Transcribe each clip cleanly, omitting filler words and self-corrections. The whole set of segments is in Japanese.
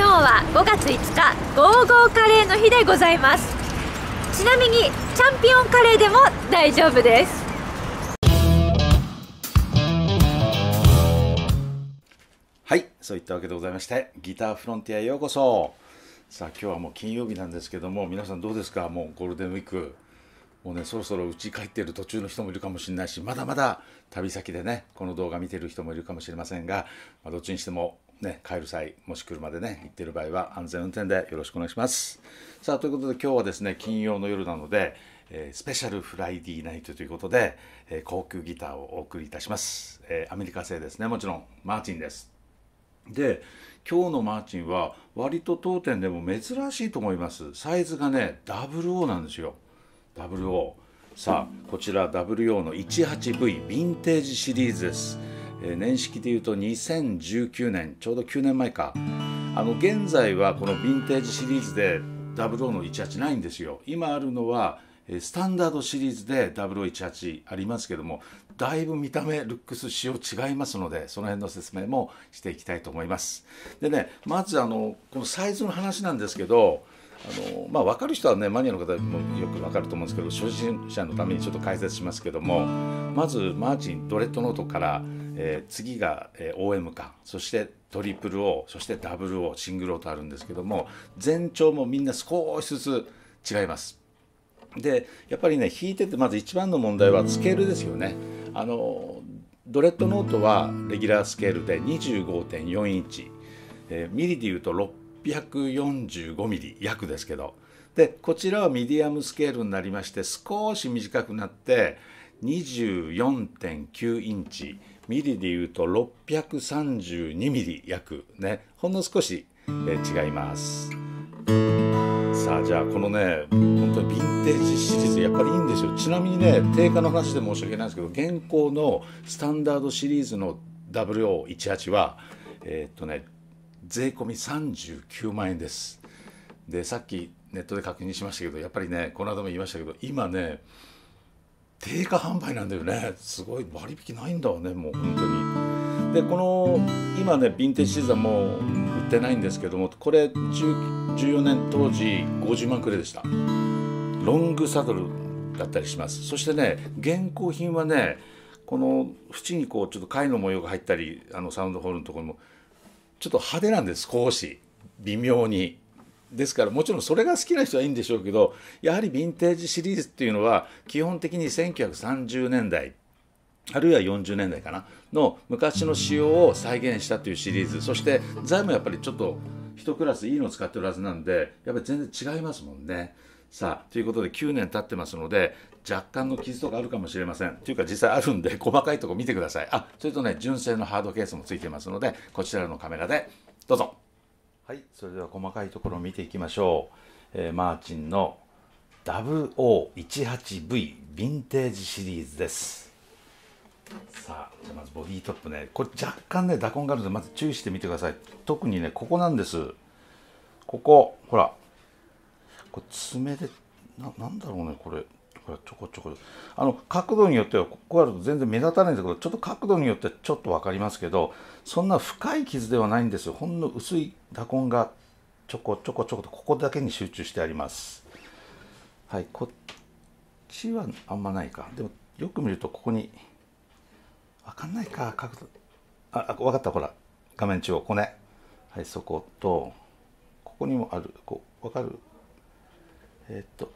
今日は5月5日55カレーの日でございます。ちなみにチャンピオンカレーでも大丈夫です。はい、そういったわけでございまして、ギターフロンティアへようこそ。さあ今日はもう金曜日なんですけども、皆さんどうですか。もうゴールデンウィーク、もうね、そろそろ家帰ってる途中の人もいるかもしれないし、まだまだ旅先でねこの動画見てる人もいるかもしれませんが、まあ、どっちにしてもね、帰る際、もし車でね行ってる場合は安全運転でよろしくお願いします。さあということで今日はですね、金曜の夜なので、スペシャルフライディーナイトということで、高級ギターをお送りいたします。アメリカ製ですね、もちろんマーチンです。で今日のマーチンは割と当店でも珍しいと思います。サイズがね WO なんですよ、 WO。 さあこちら WO の 18V ヴィンテージシリーズです。年式でいうと2019年、ちょうど9年前か。現在はこのヴィンテージシリーズで WO の18ないんですよ。今あるのはスタンダードシリーズで WO18 ありますけども、だいぶ見た目ルックス仕様違いますので、その辺の説明もしていきたいと思います。でね、まずこのサイズの話なんですけど、まあ、分かる人はね、マニアの方もよく分かると思うんですけど、初心者のためにちょっと解説しますけども、まずマーチン、ドレッドノートから、次が OM か、そしてトリプル O、 そしてダブル O、 シングル O とあるんですけども、全長もみんな少しずつ違います。でやっぱりね、弾いててまず一番の問題はスケールですよね。ドレッドノートはレギュラースケールで 25.4 インチ、ミリでいうと645ミリ約ですけど、でこちらはミディアムスケールになりまして、少し短くなって24.9 インチ、ミリでいうと632ミリ約ね、ほんの少し違います。さあじゃあこのね、本当にヴィンテージシリーズやっぱりいいんですよ。ちなみにね、定価の話で申し訳ないんですけど、現行のスタンダードシリーズの WO18 はね、税込み39万円です。でさっきネットで確認しましたけど、やっぱりね、この間も言いましたけど、今ね定価販売なんだよね。すごい割引ないんだわね、もう本当に。でこの今ね、ヴィンテージシリーズはもう売ってないんですけども、これ14年当時50万くらいでした。ロングサドルだったりします。そしてね、現行品はね、この縁にこうちょっと貝の模様が入ったり、サウンドホールのところもちょっと派手なんです、少し微妙に。ですからもちろんそれが好きな人はいいんでしょうけど、やはりヴィンテージシリーズっていうのは基本的に1930年代あるいは40年代かなの昔の仕様を再現したというシリーズ。そして材もやっぱりちょっと一クラスいいのを使ってるはずなんで、やっぱり全然違いますもんね。さあということで9年経ってますので、若干の傷とかあるかもしれません。というか実際あるんで、細かいとこ見てください。あ、それとね、純正のハードケースもついてますので、こちらのカメラでどうぞ。はい、それでは細かいところを見ていきましょう。マーチンの WO18V ヴィンテージシリーズです。さあじゃあまずボディトップね、これ若干ね打痕があるのでまず注意してみてください。特にねここなんです。ここほら、これ爪でなんだろうね、これちょこちょこ、角度によってはここあると全然目立たないんですけど、ちょっと角度によってちょっと分かりますけど、そんな深い傷ではないんですよ。ほんの薄い打痕がちょこちょこちょことここだけに集中してあります。はい、こっちはあんまないか。でもよく見るとここに分かんないか、角度、あ、分かった、ほら画面中央、ここね、はい、そことここにもある、こう分かる、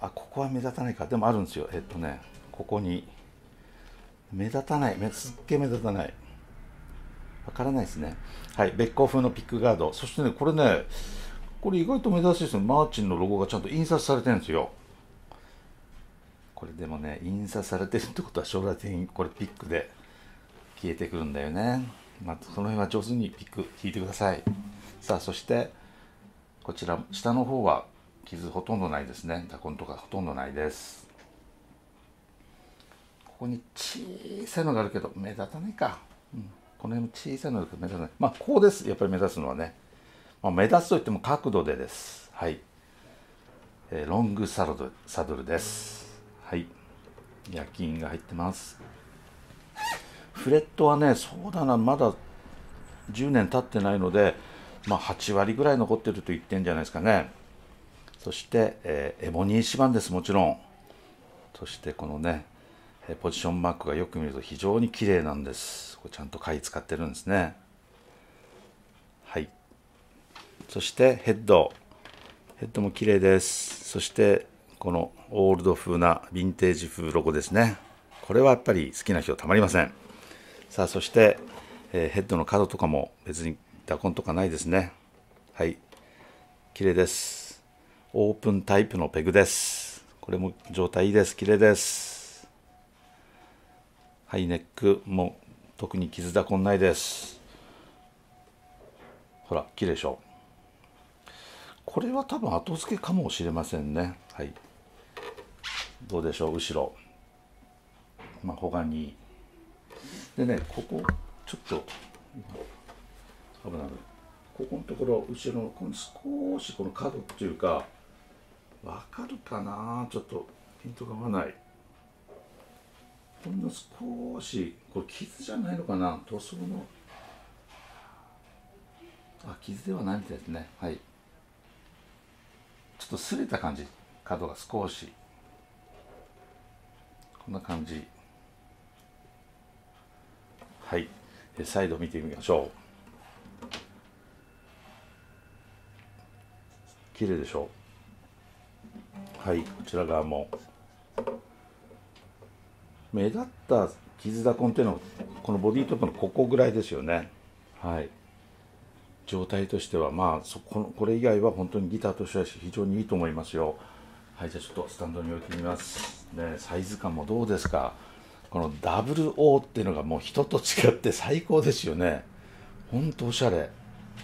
あ、ここは目立たないか、でもあるんですよ。ここに目立たない、すっげえ目立たない、わからないですね。はい、別光風のピックガード。そしてね、これね、これ意外と珍しいですね。マーチンのロゴがちゃんと印刷されてるんですよ。これでもね、印刷されてるってことは将来的にこれピックで消えてくるんだよね。まあ、その辺は上手にピック引いてください。さあそしてこちら下の方は傷ほとんどないですね。打痕とかほとんどないです。ここに小さいのがあるけど目立たないか、うん、この辺も小さいのがあるけど目立たない。まあここです、やっぱり目立つのはね、まあ、目立つといっても角度でです。はい、ロングサドルです。はい、焼き印が入ってます。フレットはね、そうだな、まだ10年経ってないのでまあ、8割ぐらい残ってると言ってんじゃないですかね。そして、エボニーシバンです、もちろん。そしてこのね、ポジションマークがよく見ると非常に綺麗なんです。これちゃんと貝使ってるんですね。はい。そしてヘッド。ヘッドも綺麗です。そしてこのオールド風なヴィンテージ風ロゴですね。これはやっぱり好きな人たまりません。さあ、そして、ヘッドの角とかも別に打痕とかないですね。はい。綺麗です。オープンタイプのペグです。これも状態いいです。綺麗です。はい、ネックも特に傷打痕ないです。ほら、綺麗でしょ。これは多分後付けかもしれませんね。はい。どうでしょう、後ろ。まあ、他に。でね、ここ、ちょっと、危ない。ここのところ、後ろの、この少しこの角っていうか、わかるかな？ちょっとピントが合わない。ほんの少し、これ傷じゃないのかな？塗装の。あ、傷ではないみたいですね。はい。ちょっと擦れた感じ、角が少し。こんな感じ。はい、再度見てみましょう。綺麗でしょう。はい、こちら側も目立った傷だこんっていうのはこのボディートップのここぐらいですよね。はい、状態としてはまあこれ以外は本当にギターとしては非常にいいと思いますよ。はい、じゃあちょっとスタンドに置いてみますね。サイズ感もどうですか。このダブル O っていうのがもう人と違って最高ですよね。ほんとおしゃれ。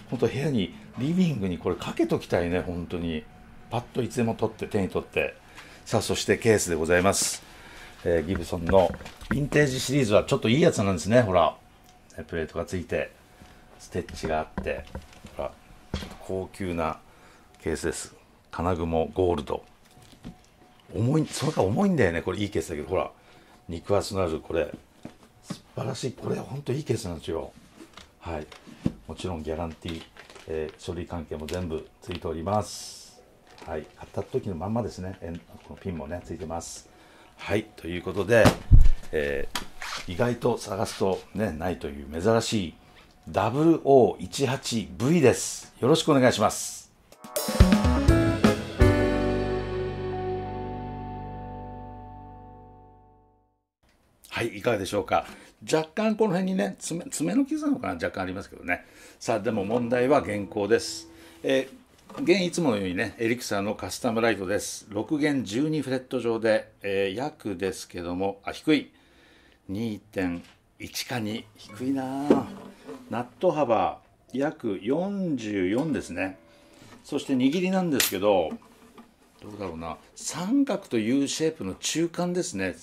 ほんと部屋に、リビングにこれかけときたいね、ほんとに。パッといつでも取って、手に取って。さあ、そしてケースでございます。ギブソンのヴィンテージシリーズはちょっといいやつなんですね、ほら。プレートがついて、ステッチがあって、ほら、高級なケースです。金雲ゴールド。重い、それが重いんだよね、これいいケースだけど、ほら。肉厚のあるこれ素晴らしい、これほんといいケースなんですよ。はい、もちろんギャランティー、書類関係も全部ついております。はい、買った時のまんまですね。このピンもねついてます。はい、ということで、意外と探すとねないという珍しい OO-18V です。よろしくお願いします。はい、いかがでしょうか。若干この辺にね爪の傷なのかな、若干ありますけどね。さあ、でも問題は現行です。現いつものようにねエリクサーのカスタムライトです。6弦12フレット上で、約ですけども、あ、低い 2.1 か2、低いなあ。ナット幅約44ですね。そして握りなんですけど、どうだろうな、三角と U シェイプの中間ですね。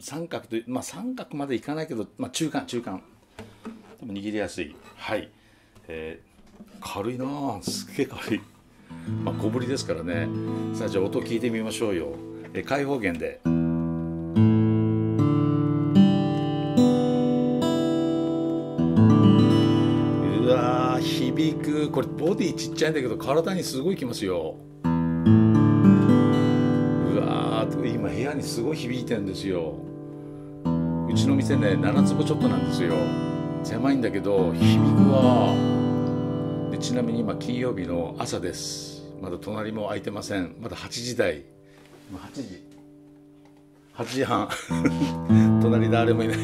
三角と、まあ三角までいかないけど、まあ、中間でも握りやすい。はい、軽いなあ、すっげえ軽い、まあ、小ぶりですからね。さあ、じゃあ音聞いてみましょうよ。開放弦で、うわー響く。これボディちっちゃいんだけど体にすごいきますよ。うわー、今部屋にすごい響いてるんですよ。うちの店ね7坪ちょっとなんですよ。狭いんだけど響くわ。で、ちなみに今金曜日の朝です。まだ隣も空いてません。まだ8時台、8時半隣誰もいない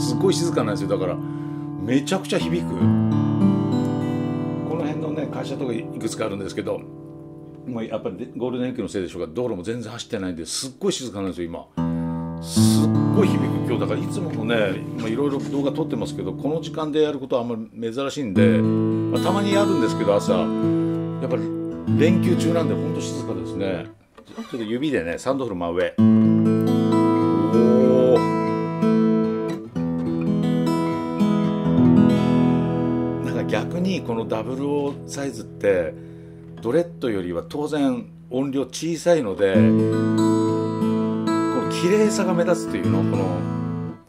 すっごい静かなんですよ。だからめちゃくちゃ響く。この辺のね会社とかいくつかあるんですけど、もうやっぱりゴールデンウィークのせいでしょうか、道路も全然走ってないんで、すっごい静かなんですよ今。すっすごい響く今日だから。いつものね、まあ、いろいろ動画撮ってますけど、この時間でやることはあんまり珍しいんで、まあ、たまにやるんですけど、朝やっぱり連休中なんでほんと静かですね。ちょっと指でねサンドフル真上、おー、なんか逆にこのダブル O サイズってドレッドよりは当然音量小さいので。綺麗さが目立つというの、こ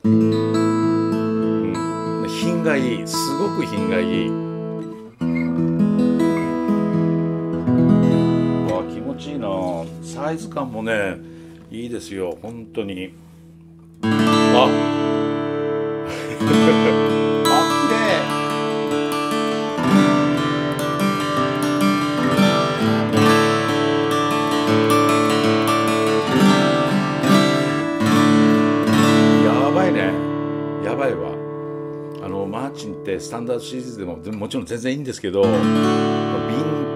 の、品がいい、すごく品がいい。のサイズ感もねいいですよ本当に。ああ綺麗。やばいわ。マーチンってスタンダードシリーズでももちろん全然いいんですけど、ヴィン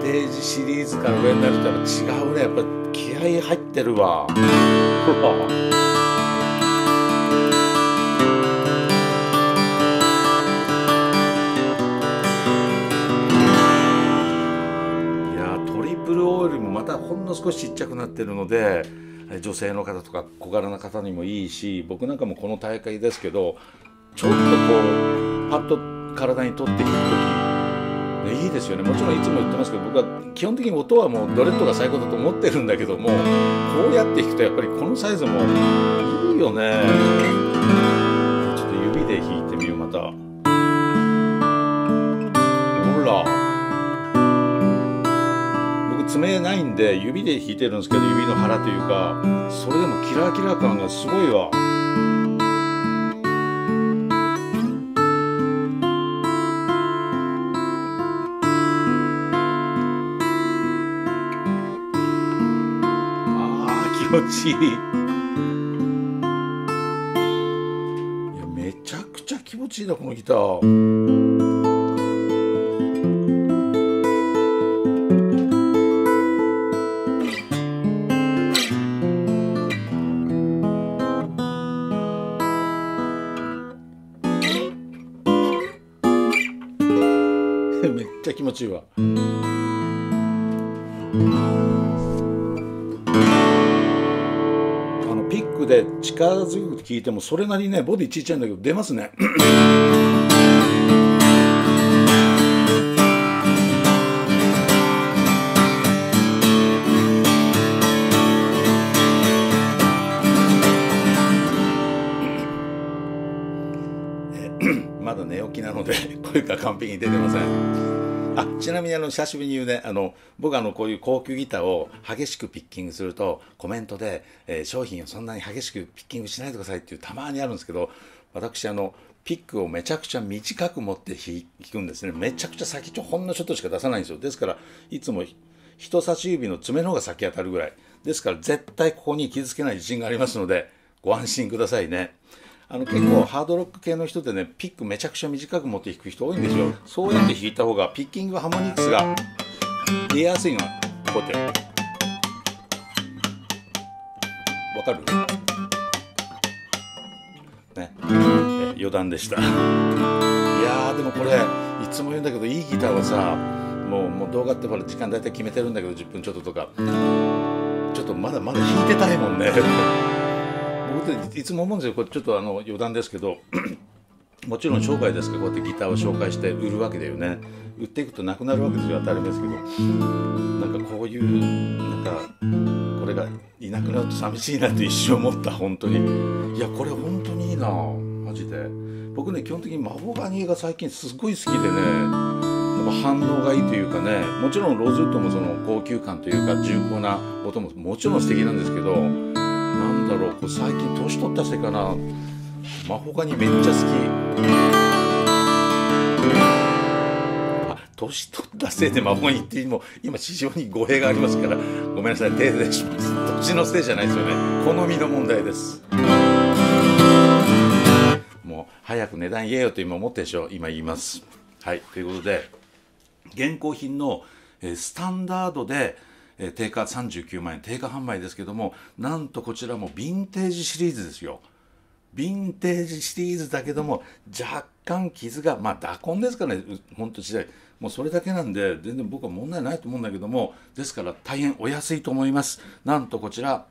テージシリーズから上になると違うね。やっぱ気合入ってるわ。ほらトリプルオールもまたほんの少しちっちゃくなってるので、女性の方とか小柄な方にもいいし、僕なんかもこの大会ですけどちょっとこうパッと体に取っていく時、ね、いいですよね。もちろんいつも言ってますけど、僕は基本的に音はもうドレッドが最高だと思ってるんだけども、こうやって弾くとやっぱりこのサイズもいいよね。ちょっと指で弾いてみよう。またほら爪ないんで指で弾いてるんですけど、指の腹というか、それでもキラキラ感がすごいわ。あー気持ちいい。いやめちゃくちゃ気持ちいいなこのギター。めっちゃ気持ちいいわ。ピックで力強く聴いてもそれなりにね、ボディちっちゃいんだけど出ますね。まだ寝起きなので声が完璧に出てません。あ、ちなみに久しぶりに言うね、僕こういう高級ギターを激しくピッキングするとコメントで、商品をそんなに激しくピッキングしないでくださいっていうたまにあるんですけど、私ピックをめちゃくちゃ短く持って弾くんですね。めちゃくちゃ先っちょほんのちょっとしか出さないんですよ。ですからいつも人差し指の爪の方が先当たるぐらいですから、絶対ここに傷つけない自信がありますのでご安心くださいね。結構ハードロック系の人でね、ピックめちゃくちゃ短く持って弾く人多いんですよ。そうやって弾いた方がピッキングハーモニクスが出やすいの。こうやってわかるね。余談でした。いやーでもこれいつも言うんだけど、いいギターはさ、もう動画ってほら時間大体決めてるんだけど、10分ちょっととか、ちょっとまだ弾いてたいもんね。いつも思うんですよ。これちょっと余談ですけどもちろん商売ですけど、こうやってギターを紹介して売るわけだよね。売っていくとなくなるわけですよ、当たり前ですけど。なんかこういうこれがいなくなると寂しいなって一瞬思った。本当にいやこれ本当にいいなマジで。僕ね基本的にマボガニが最近すごい好きでね、反応がいいというかね。もちろんローズウッドもその高級感というか重厚な音ももちろん素敵なんですけど、なんだろう、これ最近年取ったせいかな、マホガニめっちゃ好き。あ、年取ったせいでマホガニってもう今市場に語弊がありますからごめんなさい、訂正します。年のせいじゃないですよね、好みの問題です。もう早く値段言えよと今思ってるでしょ。今言います。はい、ということで現行品のスタンダードで定価39万円定価販売ですけども、なんとこちらもヴィンテージシリーズですよ。ヴィンテージシリーズだけども若干傷が、まあ打痕ですからね、ほんと時代もうそれだけなんで全然僕は問題ないと思うんだけども、ですから大変お安いと思います。なんとこちら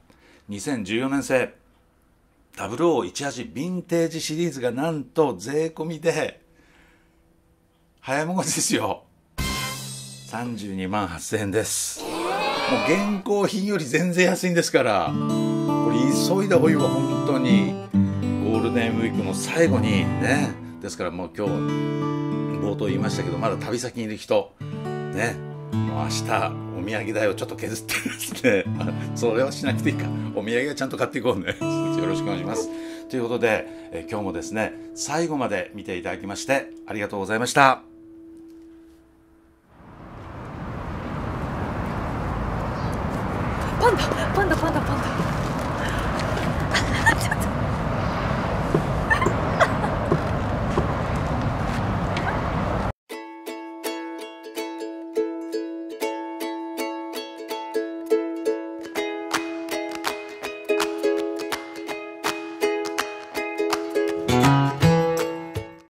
2014年製0018ヴィンテージシリーズがなんと税込みで早もがちですよ、32万8000円です。もう現行品より全然安いんですから、これ急いだ方がいいわ本当に。ゴールデンウィークの最後にね、ですからもう今日冒頭言いましたけど、まだ旅先にいる人ね、明日お土産代をちょっと削ってですねそれはしなくていいか、お土産はちゃんと買っていこうねよろしくお願いしますということで、今日もですね最後まで見ていただきましてありがとうございました。パンダパンダパンダ